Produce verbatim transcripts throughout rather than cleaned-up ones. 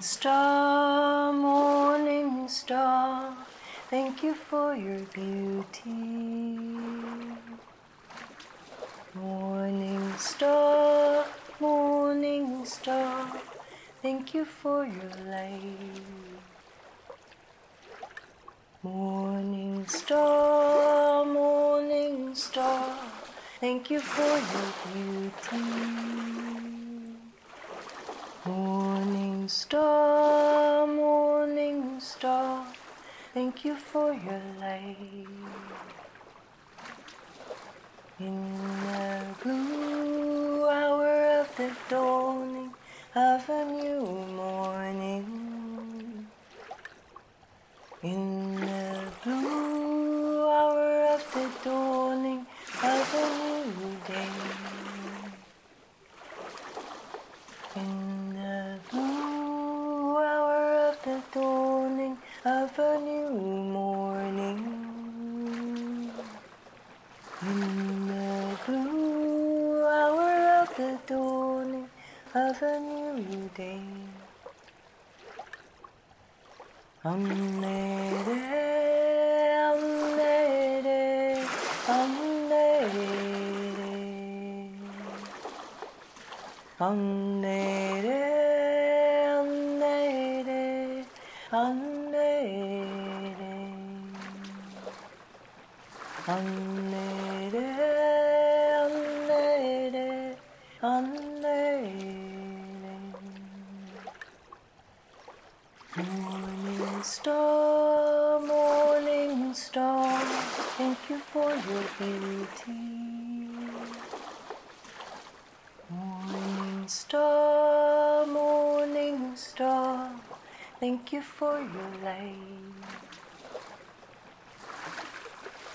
Morning star, morning star, thank you for your beauty. Morning star, morning star, thank you for your light. Morning star, morning star, thank you for your beauty. Morning star, morning star, thank you for your light. In the blue hour of the dawning of a new morning, in the blue hour of the dawning of a new day, in the blue hour of the dawning of a new morning, in the blue hour of the dawning of a new day. Amere, amere, amere, amere, amere, amere, amere. Star, morning star, thank you for your beauty. Morning star, morning star, thank you for your light.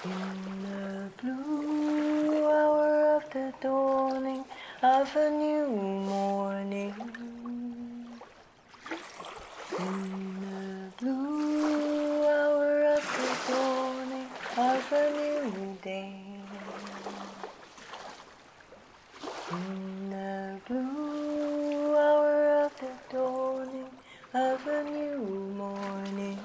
In the blue hour of the dawning of a new morning, in blue hour of the dawning of a new day. In the blue hour of the dawning of a new morning.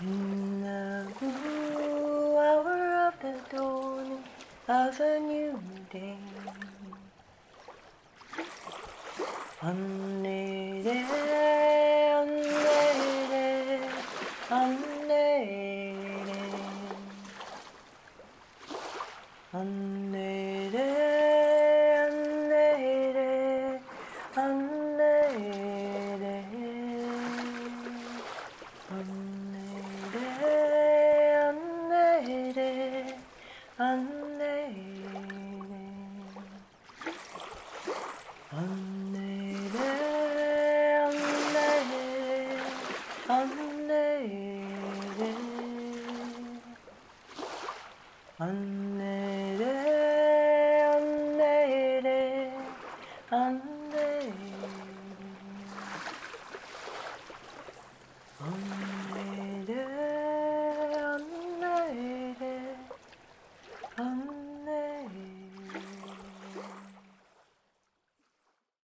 In the blue hour of the dawning of a new day. Amere, amere, amere, amere, amere, amere.